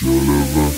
Joliver.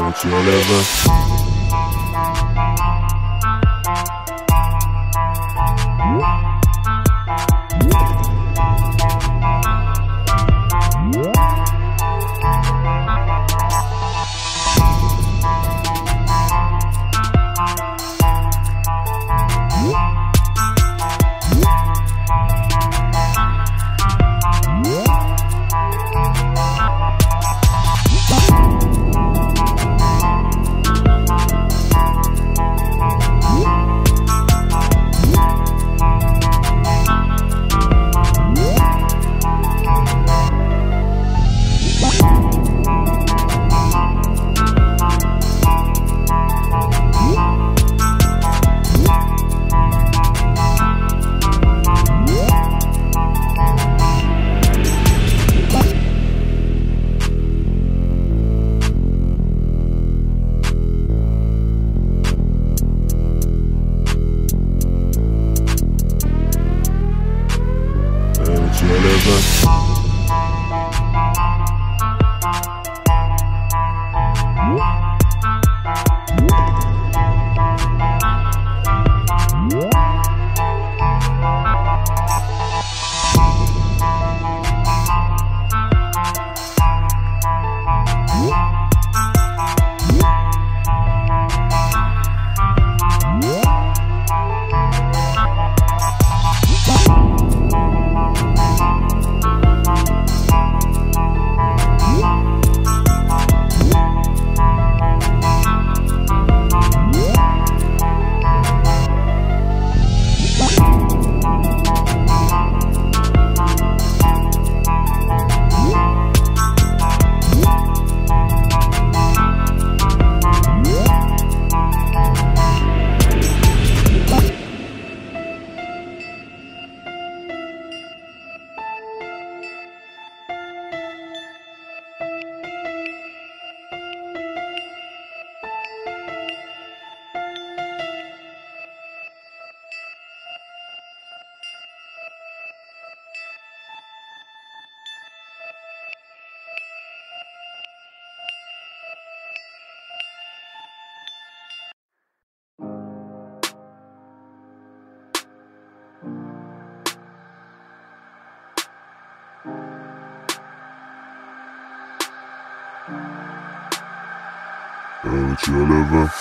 Won't you ever? with your lover.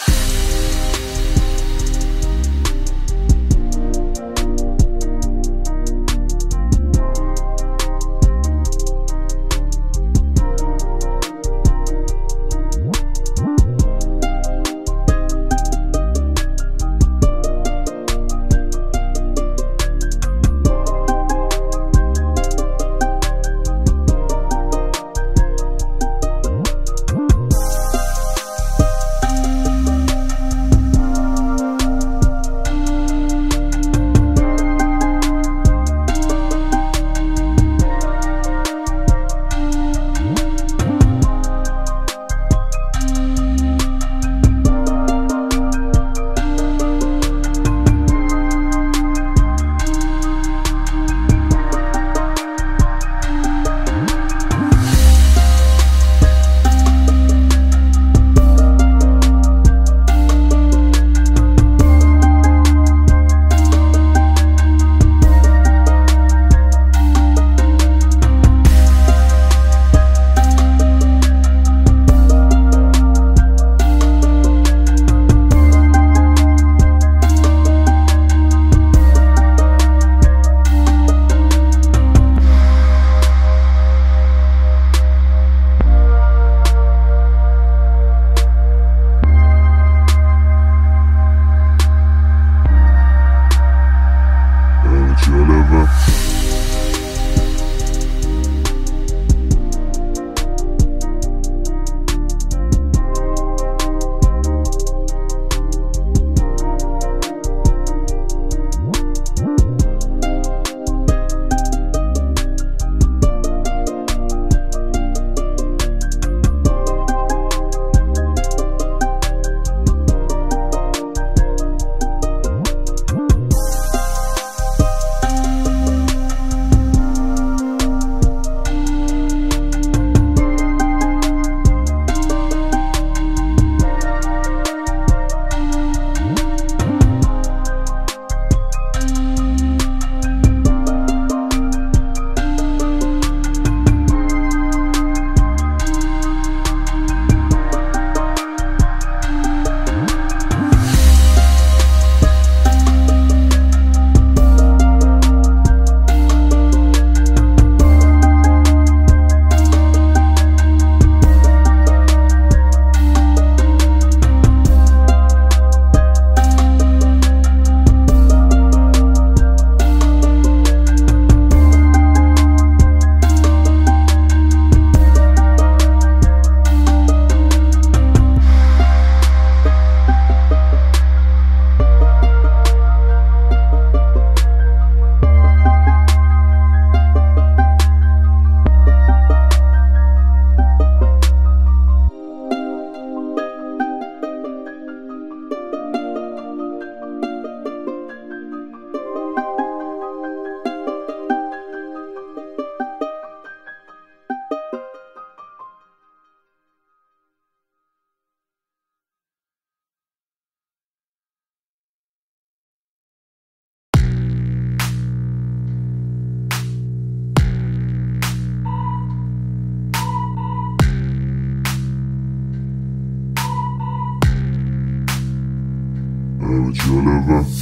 With your lover.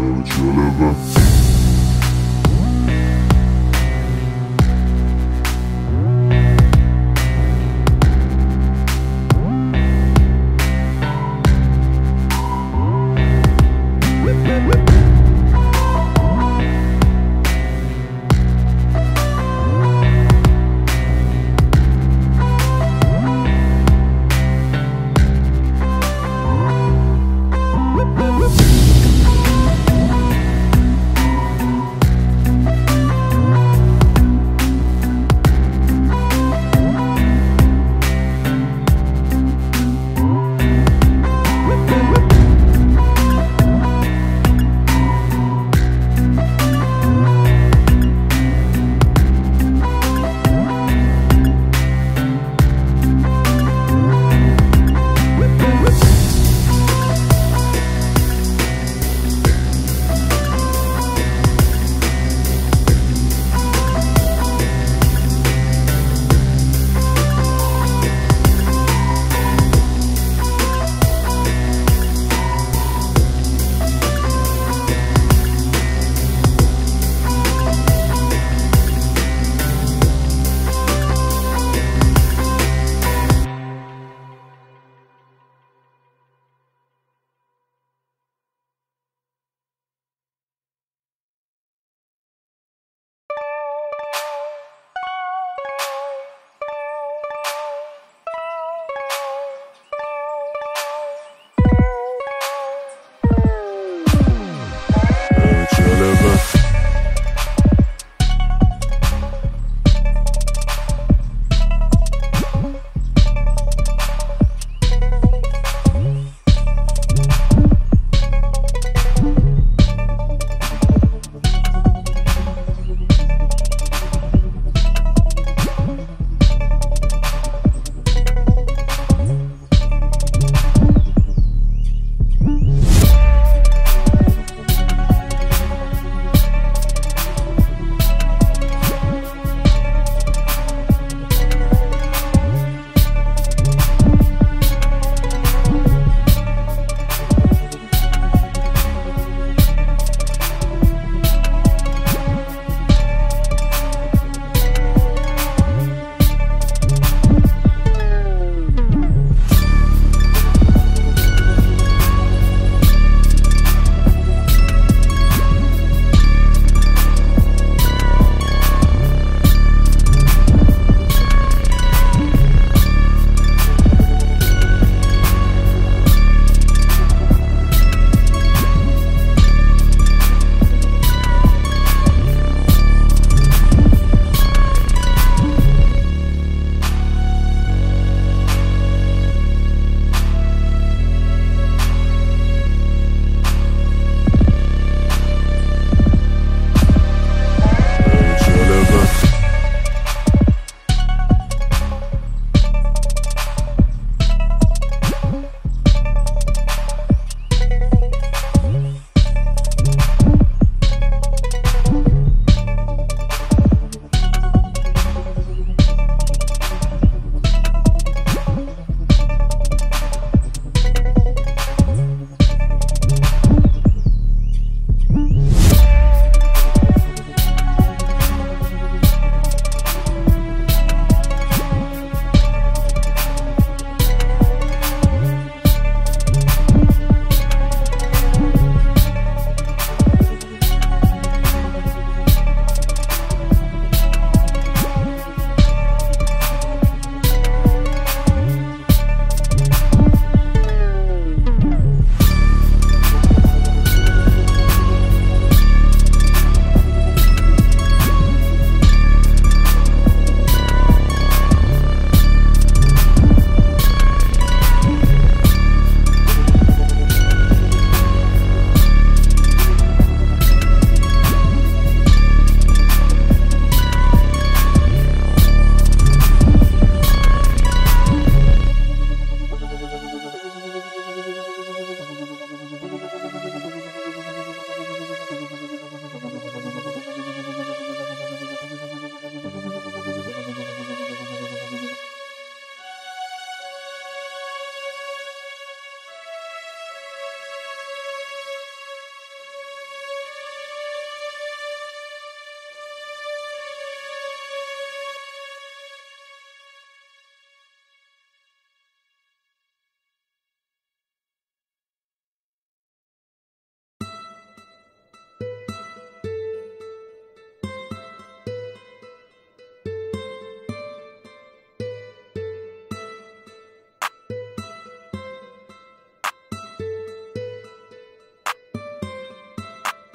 would you live in?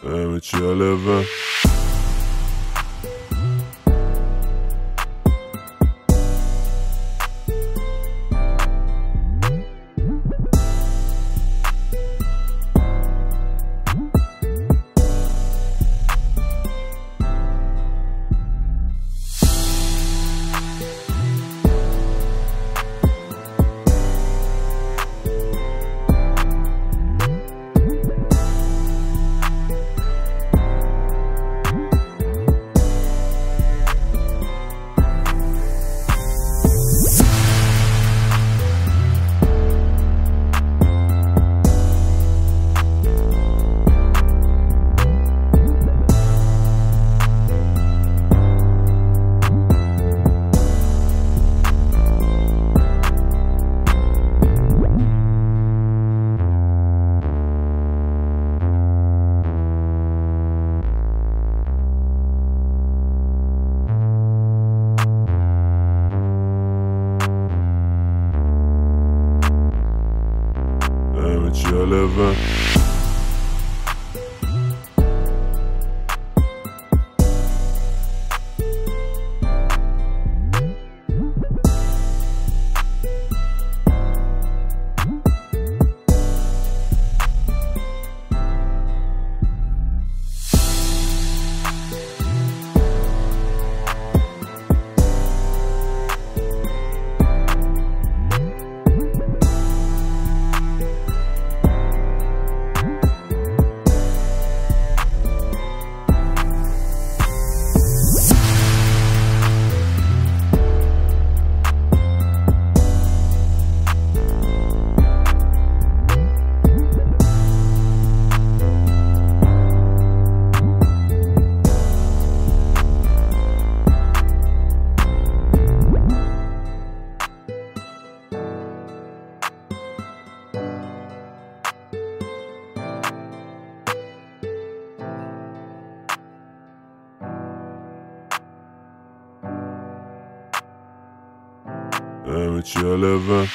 amateur lover. Your lover. Amateur lover.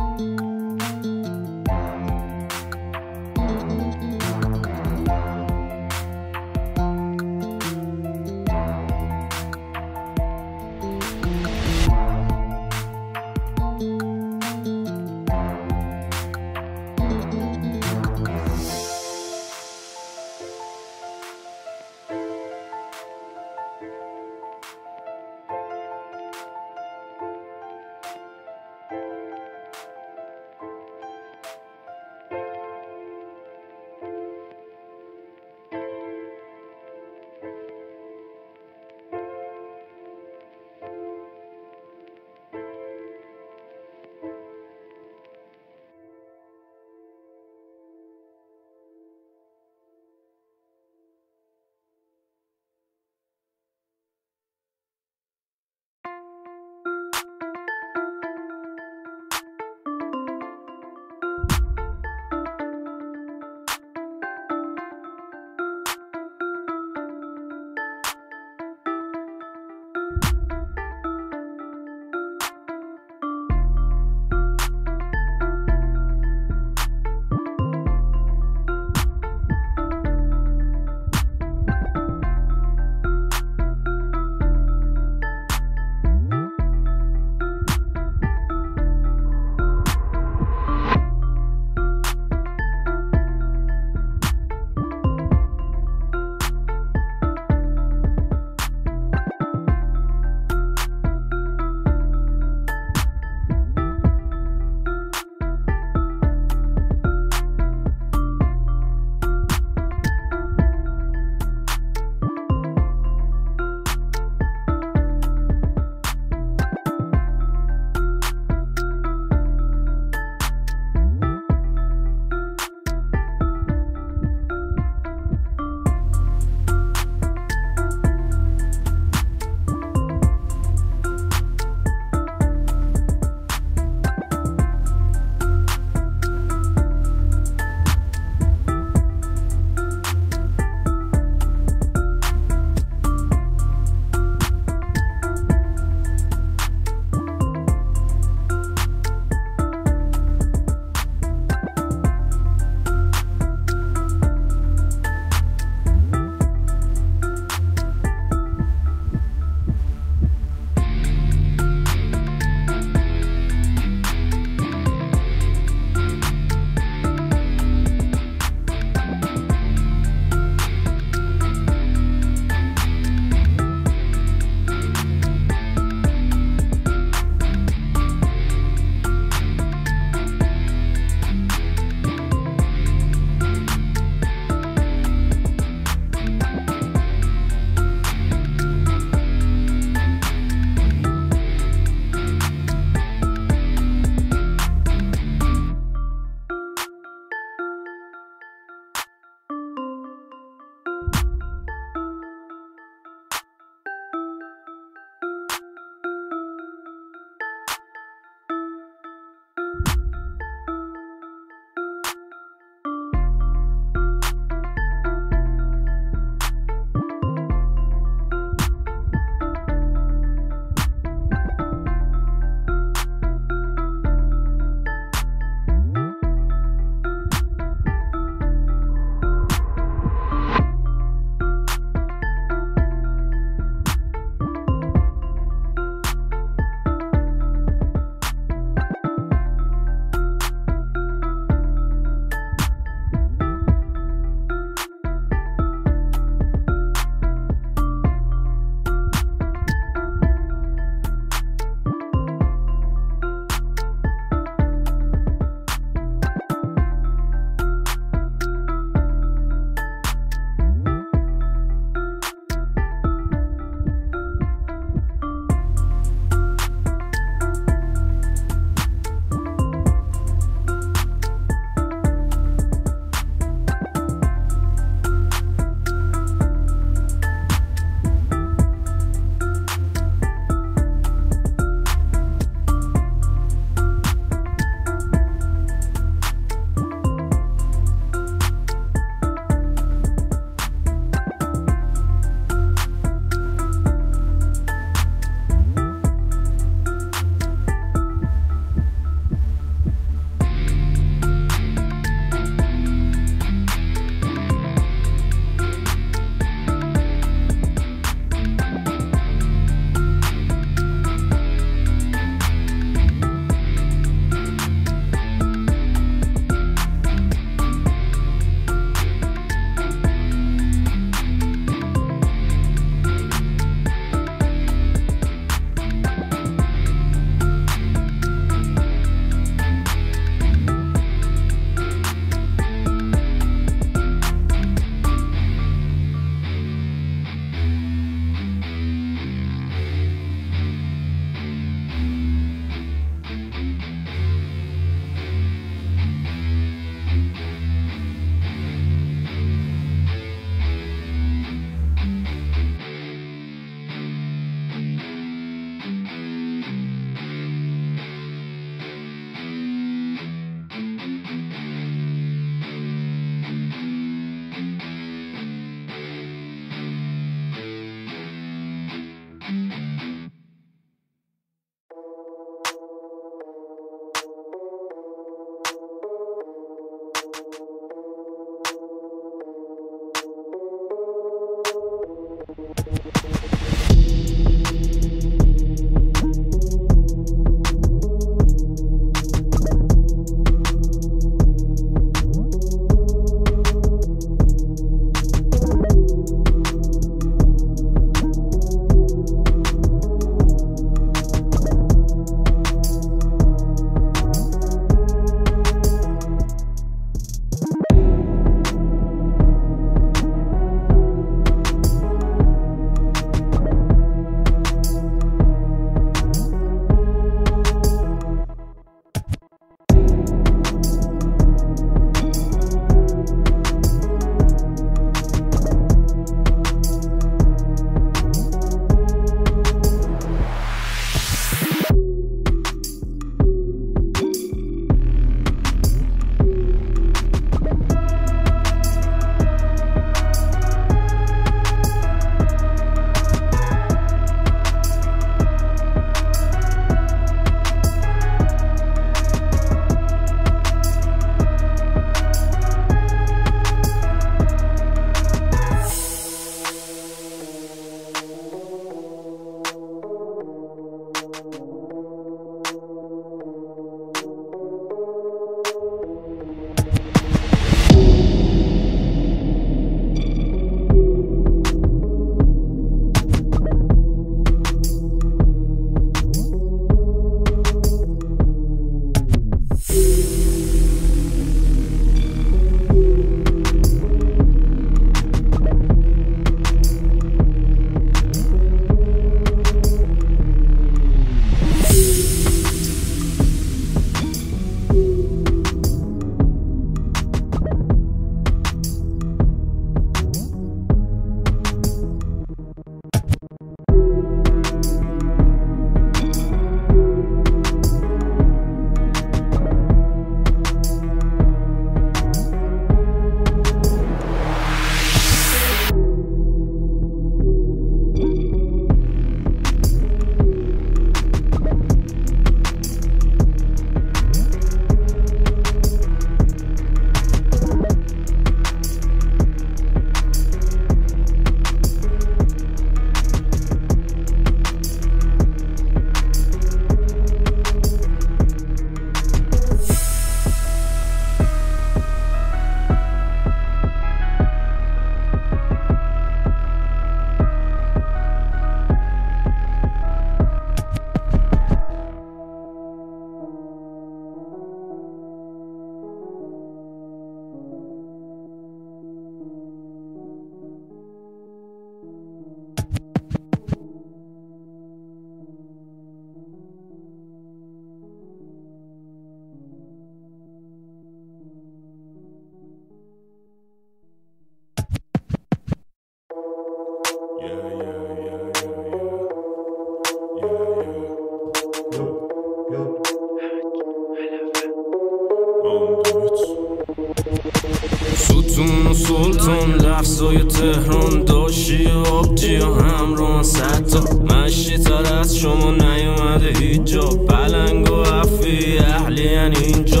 زون و سلطان لفظای تهران داشتی آبجی ها همراه ستا مشتی تر از شما نیومده هیچا پلنگ و عفی اهلی اینجا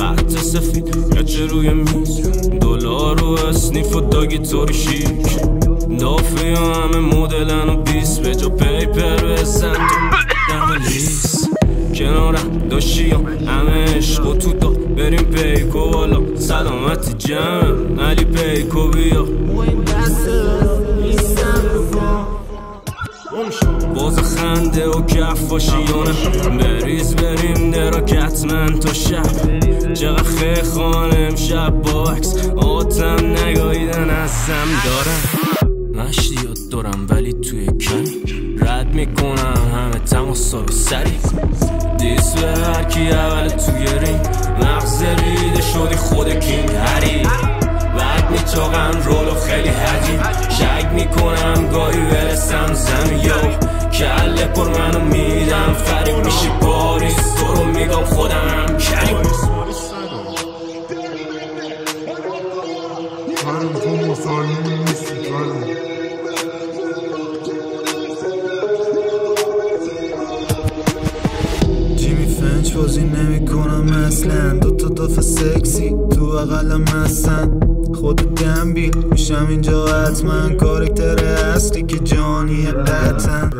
خط سفید گچه روی میز دلار و اسنیف و داگی طوری شیک دافی ها همه مدلن و بیس به جا پیپر و اسن تو لیس کنارم داشتی هم همه عشق و تو دا بریم پیکو والا سلامتی جمع علی پیکو بیا باز خنده و کف باشی یا نه بریز بریم درا کتمن تا شب چقدر خیلی خانم شب باکس آتم نگاهیدن ازم دارم مشتی یاد دارم ولی توی کن رد میکنم همه تماسا به سری دیس به هرکی اول توی ریم مغز ریده شدی خود کینگ هری بعد میچاقم رولو خیلی حجیم شک میکنم گاهی برسم زمین یا کله پر منو میدم فریب میشی پاریس تو رو میگم خودم کریم بازی نمی کنم اصلا دوتا دافه سکسی تو اقلم هستن خود دنبی میشم اینجا حتما کارکتر اصلی که جانیه قطن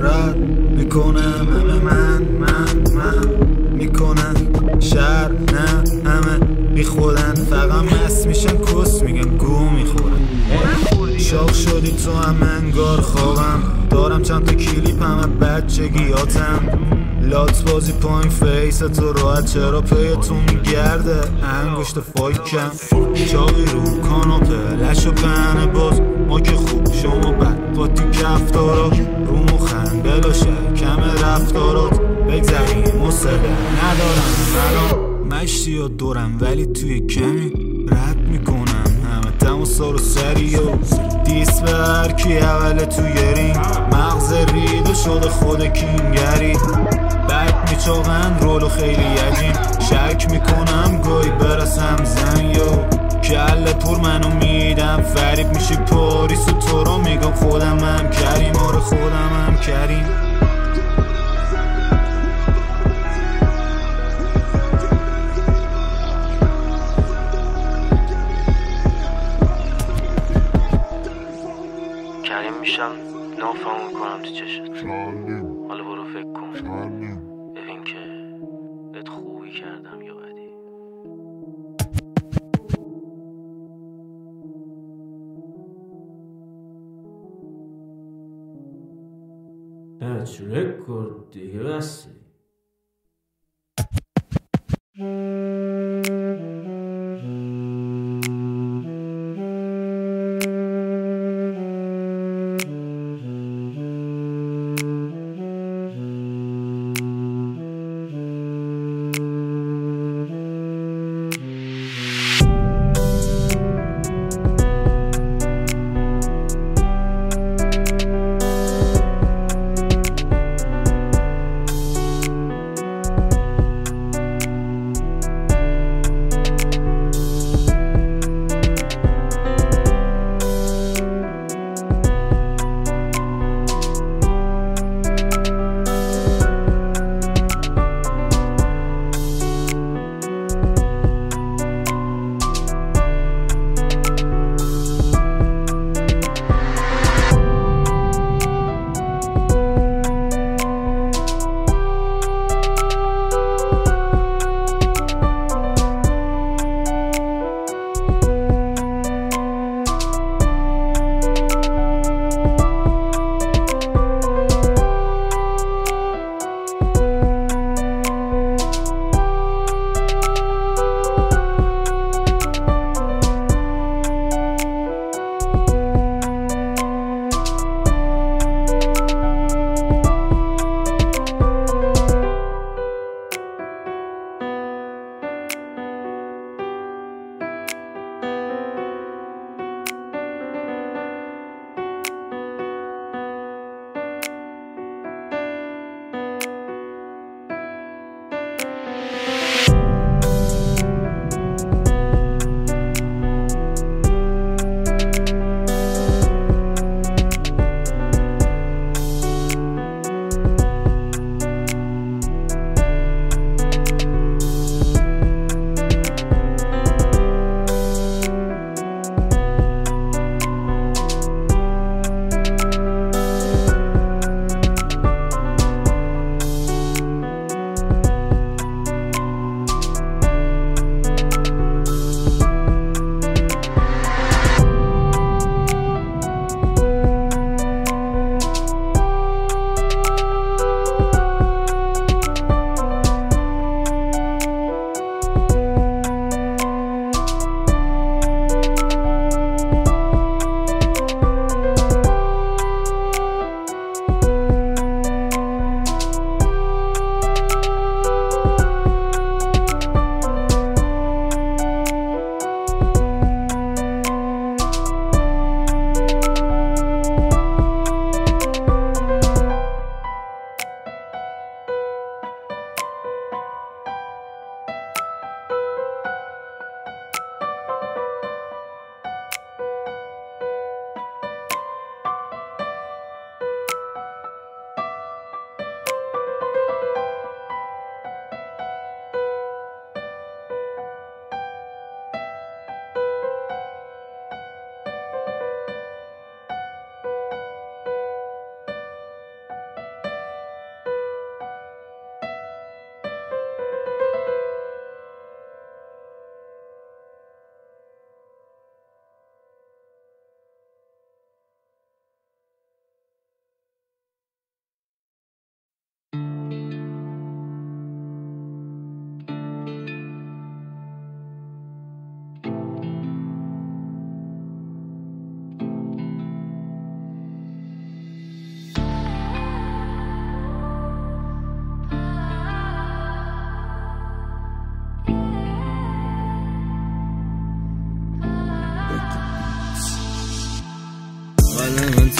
رد میکنم همه من میکنن شر نه همه بیخودن فقط مست میشن کس میگم گو میخورن شاق شدی تو هم انگار خوابم دارم چند تا کلیپ همه بچگیاتم لات بازی پایین فیست تو راحت چرا پیتون گرده انگشت فایکم چاقی رو کاناپه لش و پهنه باز ما که خوب شما بد با تو کفتارا روم و خنبلا شد کم رفتارات بگذریم و صده ندارم مرا مشتی یا دورم ولی توی کمی رد میکنم همه تماسا رو سری و دیس به هرکی اول توی رینگ مغز ریده شده خود کینگری بعد میچاقن رولو خیلی یقین شک میکنم گوی برسم زن یا کله پر منو میدم فریب میشی پاریس و تو رو میگم خودم هم کریم آره خودم هم کریم کریم میشم نافهمون کنم تو چشت حالا برو فکر کن ببین که بهت خوبی کردم یا بدی هچ رکورد دیگه بستی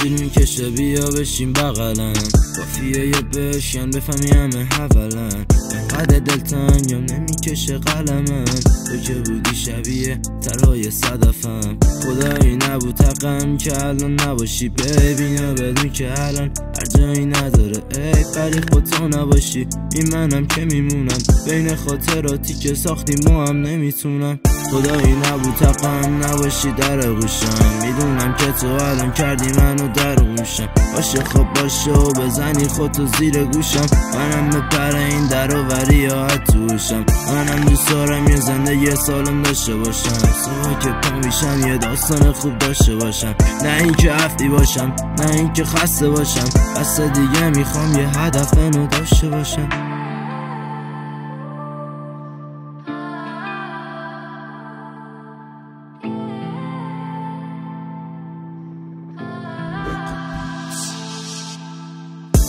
فیلم کشه بیا بشین بغلم قافیه بشین بفهمی همه حولن انقدر دلتنگم نمیکشه قلمم تو که بودی شبیه ترهای صدفم خدایی نبود حقم که الان نباشی ببینه بدون که الان هر جایی نداره ای غریق با تو نباشی این منم که میمونم بین خاطراتی که ساختیم ما هم نمیتونم خدایی نبود حقم نباشی در آغوشم میدونم که تو الان کردی منو در گوشم باشه خب باشه و بزنی خودتو زیر گوشم منم بپره این دروری ها توشم منم دوست دارم یه زندگی سالم داشته باشم صبح که پا میشم یه داستان خوب داشته باشم نه اینکه هفتی باشم نه اینکه خسته باشم بس دیگه میخوام یه هدف منو داشته باشم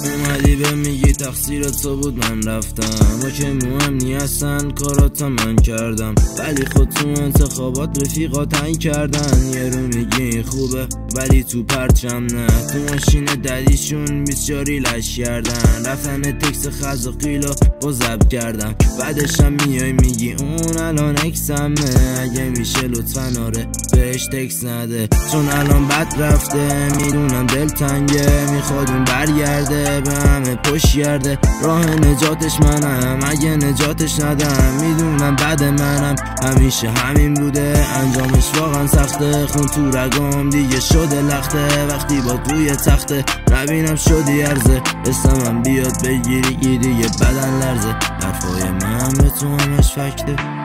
اومدی به میگی تقصیر تو بود من رفتم ما که مهم نیستن کاراتو من کردم ولی خود تو انتخابات رفیقا تعیین کردن یه رو میگی خوبه ولی تو پرچم نه تو ماشین دلیشون بیچاری لش کردن رفتن تکس خزاقیلو بزب کردم بعدشم میای میگی اون الان اکسمه اگه میشه لطفا آره بهش تکس نده چون الان بد رفته میدونم دلتنگه میخواد اون برگرده به همه پشت گرده راه نجاتش منم اگه نجاتش ندم میدونم بعد منم همیشه همین بوده انجامش واقعا سخته خون تو رگام دیگه شده لخته وقتی با توی تخته نبینم شدی عرضه اسمم بیاد بگیری گیری یه بدن لرزه حرفای من به تو همش فکته